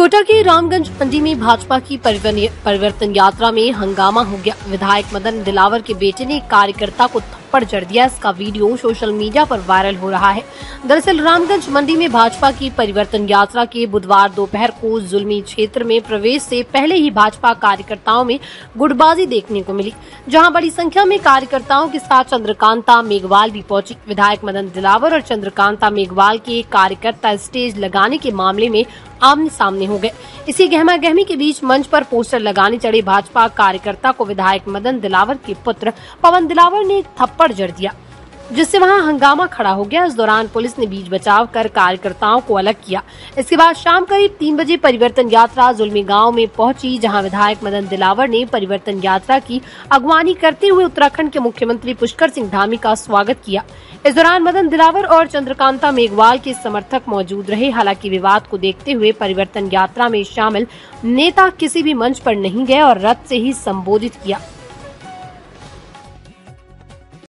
कोटा के रामगंज मंडी में भाजपा की परिवर्तन यात्रा में हंगामा हो गया। विधायक मदन दिलावर के बेटे ने एक कार्यकर्ता को थप्पड़ जड़ दिया। इसका वीडियो सोशल मीडिया पर वायरल हो रहा है। दरअसल रामगंज मंडी में भाजपा की परिवर्तन यात्रा के बुधवार दोपहर को जुल्मी क्षेत्र में प्रवेश से पहले ही भाजपा कार्यकर्ताओं में गुटबाजी देखने को मिली, जहां बड़ी संख्या में कार्यकर्ताओं के साथ चंद्रकांता मेघवाल भी पहुंची। विधायक मदन दिलावर और चंद्रकांता मेघवाल के कार्यकर्ता स्टेज लगाने के मामले में आमने सामने हो गए। इसी गहमागहमी के बीच मंच पर पोस्टर लगाने चढ़े भाजपा कार्यकर्ता को विधायक मदन दिलावर के पुत्र पवन दिलावर ने थप्पड़ जड़ दिया, जिससे वहां हंगामा खड़ा हो गया। इस दौरान पुलिस ने बीच बचाव कर कार्यकर्ताओं को अलग किया। इसके बाद शाम करीब 3 बजे परिवर्तन यात्रा जुल्मी गांव में पहुंची, जहां विधायक मदन दिलावर ने परिवर्तन यात्रा की अगवानी करते हुए उत्तराखंड के मुख्यमंत्री पुष्कर सिंह धामी का स्वागत किया। इस दौरान मदन दिलावर और चंद्रकांता मेघवाल के समर्थक मौजूद रहे। हालांकि विवाद को देखते हुए परिवर्तन यात्रा में शामिल नेता किसी भी मंच पर नहीं गए और रथ से ही संबोधित किया।